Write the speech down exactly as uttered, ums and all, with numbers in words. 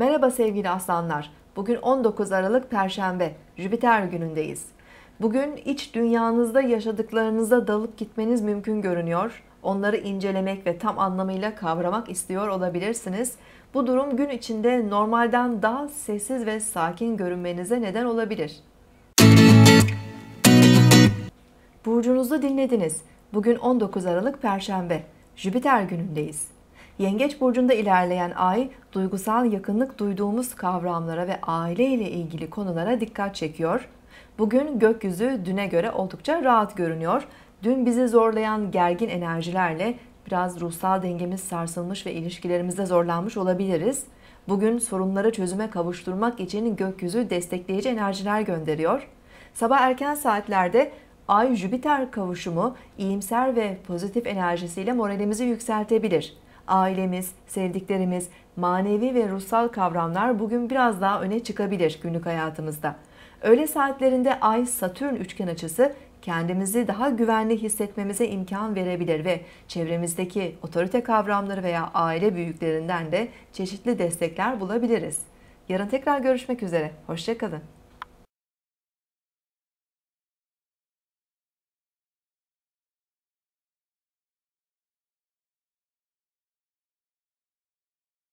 Merhaba sevgili aslanlar. Bugün on dokuz Aralık Perşembe, Jüpiter günündeyiz. Bugün iç dünyanızda yaşadıklarınıza dalıp gitmeniz mümkün görünüyor. Onları incelemek ve tam anlamıyla kavramak istiyor olabilirsiniz. Bu durum gün içinde normalden daha sessiz ve sakin görünmenize neden olabilir. Burcunuzu dinlediniz. Bugün on dokuz Aralık Perşembe, Jüpiter günündeyiz. Yengeç burcunda ilerleyen ay, duygusal yakınlık duyduğumuz kavramlara ve aile ile ilgili konulara dikkat çekiyor. Bugün gökyüzü düne göre oldukça rahat görünüyor. Dün bizi zorlayan gergin enerjilerle biraz ruhsal dengemiz sarsılmış ve ilişkilerimizde zorlanmış olabiliriz. Bugün sorunları çözüme kavuşturmak için gökyüzü destekleyici enerjiler gönderiyor. Sabah erken saatlerde Ay-Jüpiter kavuşumu iyimser ve pozitif enerjisiyle moralimizi yükseltebilir. Ailemiz, sevdiklerimiz, manevi ve ruhsal kavramlar bugün biraz daha öne çıkabilir günlük hayatımızda. Öğle saatlerinde Ay-Satürn üçgen açısı kendimizi daha güvenli hissetmemize imkan verebilir ve çevremizdeki otorite kavramları veya aile büyüklerinden de çeşitli destekler bulabiliriz. Yarın tekrar görüşmek üzere, hoşça kalın.